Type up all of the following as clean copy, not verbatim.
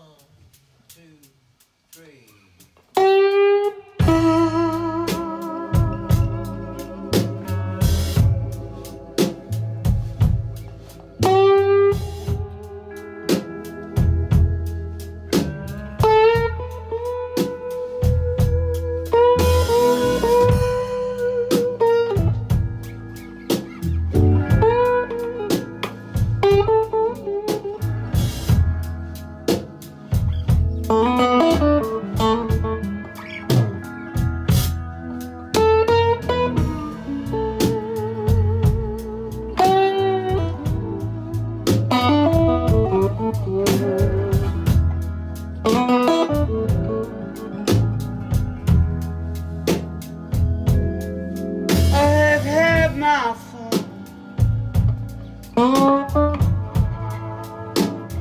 1, 2, 3.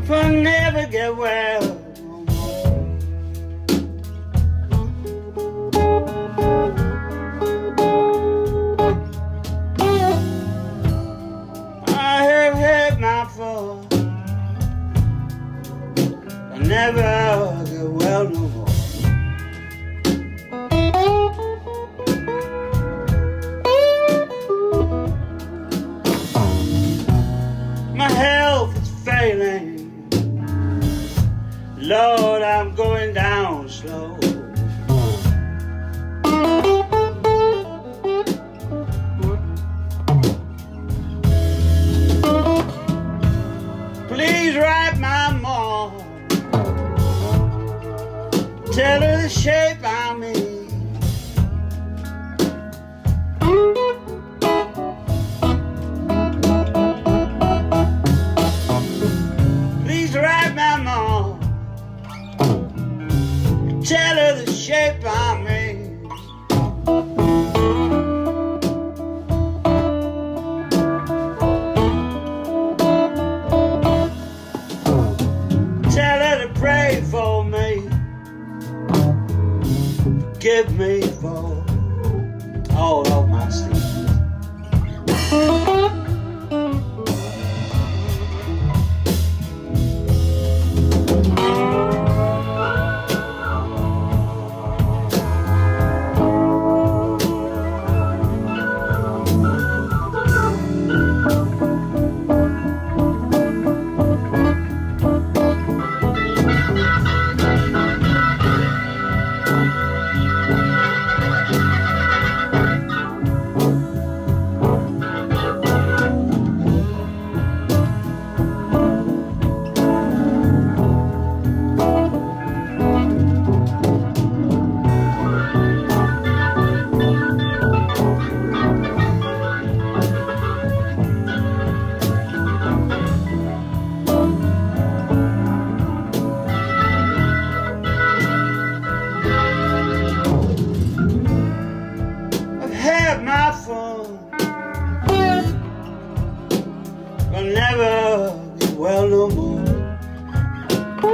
If I never get well no more, I have had my fall. I never get well no more. Lord, I'm going down slow. Please write my mom, tell her the shape I'm in. Please write my mom, tell her the shape I'm in. Tell her to pray for me, forgive me for all of my sins. I'll never be well no more.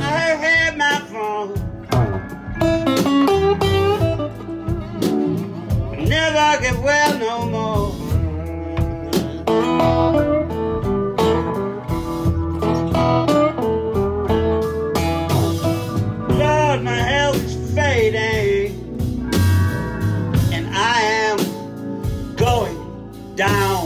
I had my fun, I'll never get well no more. Down.